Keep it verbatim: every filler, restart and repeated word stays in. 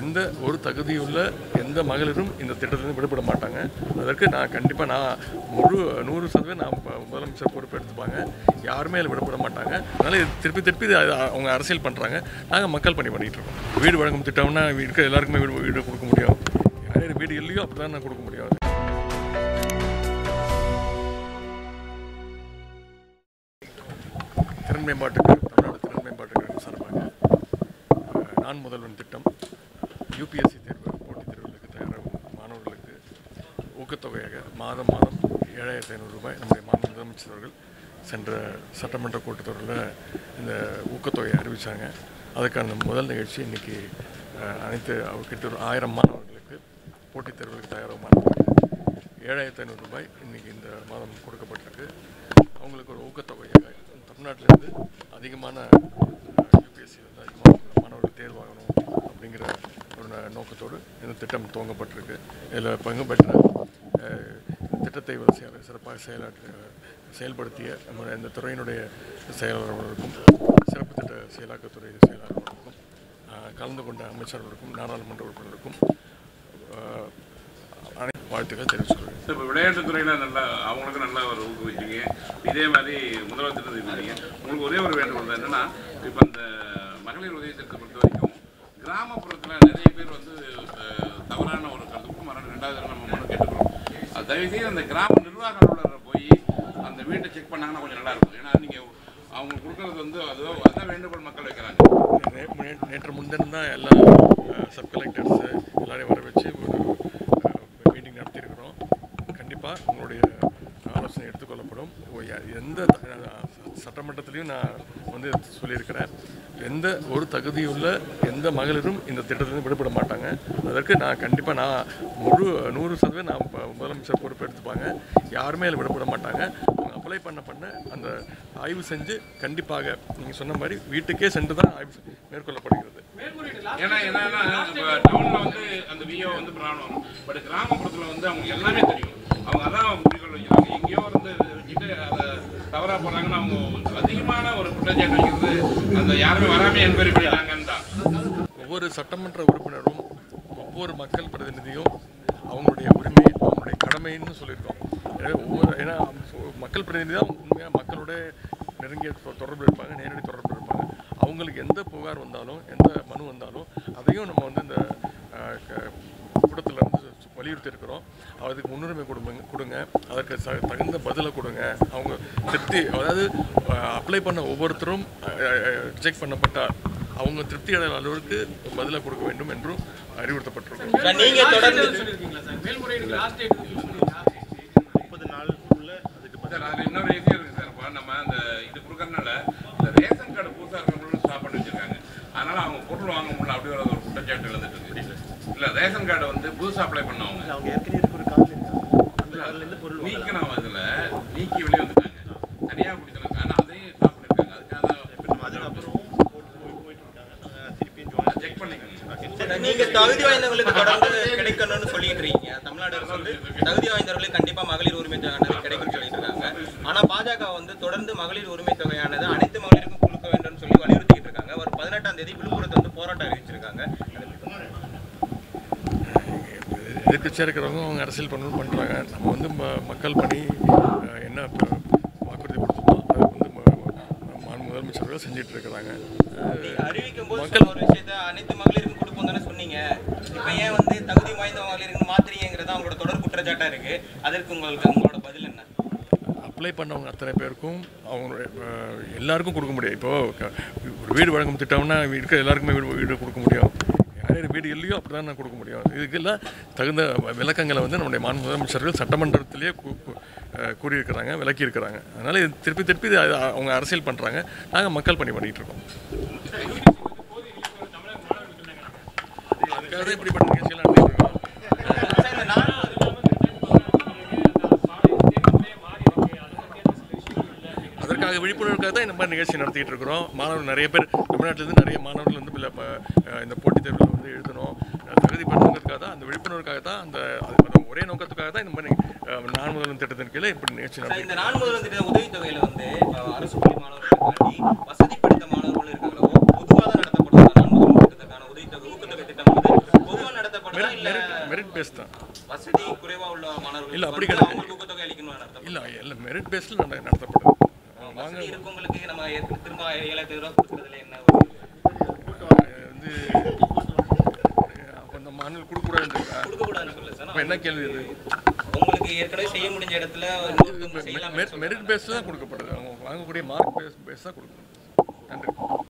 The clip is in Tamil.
எந்த ஒரு தகுதியுள்ள எந்த மகளிரும் இந்த திட்டத்திலிருந்து விடுபட மாட்டாங்க. அதற்கு நான் கண்டிப்பாக நான் முழு நூறு சதவீதம் நான் முதலமைச்சர் பொறுப்பு எடுத்துப்பாங்க. யாருமே அதில் விடப்பட மாட்டாங்க. அதனால் திருப்பி திருப்பி அவங்க அரசியல் பண்ணுறாங்க. நாங்கள் மக்கள் பணி பண்ணிகிட்டு இருக்கோம். வீடு வழங்கும் திட்டம்னா இருக்க எல்லாருக்குமே வீடு வீடு கொடுக்க முடியும். யார் வீடு இல்லையோ அப்படி தான் நான் கொடுக்க முடியாது. திறன் மேம்பாட்டுக்கு தமிழ்நாடு திறன் மேம்பாட்டுக்கு சார்பாக நான் முதல்வன் திட்டம் யூபிஎஸ்சி தேர்வு போட்டித் தேர்வுகளுக்கு தயாராகும் மாணவர்களுக்கு ஊக்கத்தொகையாக மாதம் மாதம் ஏழாயிரத்தி ஐநூறு ரூபாய் நம்முடைய மாநில முதலமைச்சர் அவர்கள் சென்ற சட்டமன்ற கூட்டத்தொடரில் இந்த ஊக்கத்தொகையை அறிவித்தாங்க. அதுக்கான முதல் நிகழ்ச்சி இன்றைக்கி அனைத்து கிட்ட ஒரு ஆயிரம் மாணவர்களுக்கு போட்டித் தேர்வுகளுக்கு தயாராகும் மாணவர்களுக்கு ஏழாயிரத்தி ஐநூறு ரூபாய் இன்றைக்கி இந்த மாதம் கொடுக்கப்பட்டிருக்கு. அவங்களுக்கு ஒரு ஊக்கத்தொகையாக தமிழ்நாட்டிலேருந்து அதிகமான யூபிஎஸ்சி வந்து அதிகமாக மாணவர்கள் தேர்வாகணும் அப்படிங்கிற ஒரு நோக்கத்தோடு இந்த திட்டம் துவங்கப்பட்டிருக்கு. இதில் பங்கு பெற்ற திட்டத்தை வந்து சிறப்பாக செயலாற்ற செயல்படுத்திய நம்ம இந்த துறையினுடைய செயலாளர்களுக்கும் சிறப்பு திட்ட செயலாக்கத்துறை செயலாளர்களுக்கும் கலந்து கொண்ட அமைச்சர்களுக்கும் நாடாளுமன்ற உறுப்பினருக்கும் வாழ்த்துக்கள் தெரிவிச்சுக்கிறேன். இப்போ விளையாட்டுத்துறையில் நல்லா அவங்களுக்கும் நல்லா ஒரு ஊக்குவிச்சிங்க. இதே மாதிரி முதல்வர் திட்டத்தை பண்ணீங்க. உங்களுக்கு ஒரே ஒரு வேண்டுகோள் தான் என்னென்னா, இப்போ அந்த மகளிர் உதவி திட்டத்தை பொறுத்த வரைக்கும் கிராமப்புறத்தில் நிறைய பேர் வந்து தவறான ஒரு கருத்துக்கும் மறுநாள் ரெண்டாவது நம்ம மனு கேட்டுக்கிறோம். அது தயவுசெய்து அந்த கிராம நிர்வாக அலுவலரை போய் அந்த வீட்டை செக் பண்ணாங்கன்னா கொஞ்சம் நல்லாயிருக்கும். ஏன்னா நீங்கள் அவங்களுக்கு கொடுக்குறது வந்து அதோ அதான் வேண்டுகோள் மக்கள் வைக்கிறாங்க. நேற்று முன்தினம் தான் எல்லா சப் கலெக்டர்ஸு எல்லாரையும் வர வச்சு உங்களுடைய ஆலோசனை எடுத்துக்கொள்ளப்படும். எந்த சட்டமன்றத்திலையும் நான் வந்து சொல்லியிருக்கிறேன், எந்த ஒரு தகுதியுள்ள எந்த மகளிரும் இந்த திட்டத்திலிருந்து விடுபட மாட்டாங்க. அதற்கு நான் கண்டிப்பாக நான் முழு நூறு சதவீதம் நான் முதலமைச்சர் பொறுப்பு எடுத்துப்பாங்க. யாருமே அதில் விடுபட மாட்டாங்க. அவங்க அப்ளை பண்ண பண்ண அந்த ஆய்வு செஞ்சு கண்டிப்பாக நீங்கள் சொன்ன மாதிரி வீட்டுக்கே சென்று தான் ஆய்வு மேற்கொள்ளப்படுகிறது. ஏன்னா என்னன்னா டவுனில் வந்து அந்த விஓ வந்து பிராணம், பட் கிராமப்புறத்தில் வந்து அவங்க எல்லாமே தெரியும். அவங்க அதான் முடிவுகள் வைக்கிறாங்க. எங்கேயோ வந்து வச்சுட்டு அதை தவறாக போகிறாங்கன்னு அவங்க அதிகமான ஒரு குற்றச்சாட்டு வைக்கிறது அந்த யாருமே வராமல் என்கொயரி பண்ணிடுறாங்கன்னு தான். ஒவ்வொரு சட்டமன்ற உறுப்பினரும் ஒவ்வொரு மக்கள் பிரதிநிதியும் அவங்களுடைய உரிமை அவங்களுடைய கடமைன்னு சொல்லியிருக்கோம். எனவே ஒவ்வொரு ஏன்னா மக்கள் பிரதிநிதி தான் உண்மையாக மக்களோட நெருங்கிய தொடர்பு இருப்பாங்க, நேரடி தொடர்பு இருப்பாங்க. அவங்களுக்கு எந்த புகார் வந்தாலும் எந்த மனு வந்தாலும் அதையும் நம்ம வந்து இந்த கூட்டத்தில் இருந்து வலியுறுத்தி இருக்கிறோம். அதுக்கு முன்னுரிமை கொடுங்க கொடுங்க அதற்கு ச தகுந்த பதிலை கொடுங்க. அவங்க திருப்தி அதாவது அப்ளை பண்ண ஒவ்வொருத்தரும் ரிஜெக்ட் பண்ணப்பட்டால் அவங்க திருப்தி அடைகிற அளவுக்கு பதிலை கொடுக்க வேண்டும் என்றும் அறிவுறுத்தப்பட்டிருக்கோம். இன்னொரு ரீதியாக இருக்குது சார்ப்பா, நம்ம அந்த இது கொடுக்கறதுனால இந்த ரேஷன் கார்டு புதுசாக இருக்கிறவங்களும் ஸ்டாப் பண்ணி வச்சுருக்காங்க. அதனால் அவங்க பொருள் வாங்க முடியல அப்படிங்கிற ஒரு குற்றச்சாட்டு எழுந்துட்டு இருக்கு. இல்லை ரேஷன் கார்டை வந்து புதுசாக அப்ளை பண்ணவங்க அவங்க ஏற்கனவே இருக்கிற கார்டு இருக்காங்க. பொருள் நீக்கணும், அதில் நீக்கி வெளியே வந்துட்டாங்க. தனியாக பிடிச்சிருக்காங்க. ஆனால் அதையும் ஸ்டாப் பண்ணியிருக்காங்க. அதுக்காக தான் அதுக்கப்புறம் போயிட்டு இருக்காங்க. நாங்கள் திருப்பியும் ஜோன் செக் பண்ணிக்கோங்க. நீங்கள் தகுதி வாய்ந்தவங்களுக்கு தொடர்ந்து கிடைக்கணும்னு சொல்லிட்டு இருக்கீங்க. தமிழ்நாடு வந்து தகுதி வாய்ந்தவர்களுக்கு கண்டிப்பாக மகளிர் உரிமை தொகையானது கிடைக்கும்னு சொல்லிட்டு இருக்காங்க. ஆனால் பாஜக வந்து தொடர்ந்து மகளிர் உரிமை தொகையானது அனைத்து மகளிருக்கும் கொடுக்க வேண்டும்னு சொல்லி வலியுறுத்திட்டு இருக்காங்க. ஒரு பதினெட்டாம் தேதி விழுப்புரத்தை வந்து போராட்டம் அறிவிச்சிருக்காங்க. எதிர்கட்சியாக இருக்கிறவங்க அவங்க அரசியல் பண்ணணும்னு பண்ணுறாங்க. நம்ம வந்து ம மக்கள் பணி என்ன வாக்குறுதி கொடுத்தோமோ அதை வந்து மாநில முதலமைச்சர்கள் செஞ்சுட்டு இருக்கிறாங்க. அறிவிக்கும் போது மக்கள் ஒரு விஷயத்த அனைத்து மகளிருக்கும் கொடுப்போம் தானே சொன்னீங்க. இப்போ ஏன் வந்து தகுதி வாய்ந்த மகளிருக்கு மாத்திரைங்கிறது அவங்களோட தொடர் குற்றச்சாட்டாக இருக்குது. அதற்கு உங்களுக்கு உங்களோட பதில் என்ன? அப்ளை பண்ணவங்க அத்தனை பேருக்கும் அவங்களுடைய எல்லாருக்கும் கொடுக்க முடியாது. இப்போது ஒரு வீடு வழங்கும் திட்டம்னா இருக்க எல்லாருக்குமே வீடு வீடு கொடுக்க முடியும். யார் வீடு இல்லையோ அப்படி தான் நான் கொடுக்க முடியும். இதுக்கெல்லாம் தகுந்த விளக்கங்களை வந்து நம்முடைய மாநில முதலமைச்சர்கள் சட்டமன்றத்திலேயே கூறியிருக்கிறாங்க, விளக்கியிருக்கிறாங்க. அதனால் இது திருப்பி திருப்பி இது அவங்க அரசியல் பண்ணுறாங்க. நாங்கள் மக்கள் பணி பண்ணிகிட்டு இருக்கோம். அதுக்காக இப்படிப்பட்ட நிகழ்ச்சியெல்லாம் நடத்திட்டுருக்கோம். அதற்காக விழிப்புணர்வுக்காக தான் இந்த மாதிரி நிகழ்ச்சி நடத்திட்டு இருக்கிறோம். மாணவர்கள் நிறைய பேர் தமிழ்நாட்டிலேருந்து நிறைய மாணவர்கள் வந்து இந்த போட்டித் தேர்வில் வந்து எழுதணும் தகுதி பெறணுங்கிறதுக்காக தான் அந்த விழிப்புணர்வுக்காக தான் அந்த ஒரே நோக்கத்துக்காக தான் இந்த மாதிரி நான் முதல்வன் திட்டத்தின் கீழே இப்படி நிகழ்ச்சி நடத்தி இந்த நான் முதல்வன் திட்ட உதவித்தொகையில் வந்து அரசு பள்ளி மாணவர்களுக்காண்டி வசதிப்படுத்த மாணவர்கள் இருக்காங்களோ பொதுவாக நடத்தப்படும் நான் முதல்வன் திட்டத்துக்கான உதவித்தொகை ஊக்கத்தொகை திட்டம் வந்து merit based தான் வசதி குறைவா உள்ள மாணவர்கள் இல்ல அப்படி கிடையாது அவங்களுக்கு ஊக்கத்தொகை அளிக்கணும்னு அர்த்தம் இல்ல இல்ல merit based ல நடத்தப்படுது வாங்க இருக்கவங்களுக்கு நம்ம திரும்ப ஏழாயிரம் ரூபாய் கொடுக்கிறதுல என்ன வந்து அந்த மாணவர்கள் கொடுக்க கூடாது கொடுக்க கூடாதுன்னு சொல்ல சார் என்ன கேள்வி இது உங்களுக்கு ஏற்கனவே செய்ய முடிஞ்ச இடத்துல merit based தான் கொடுக்கப்படுது வாங்க கூடிய mark based based தான் கொடுக்கணும் நன்றி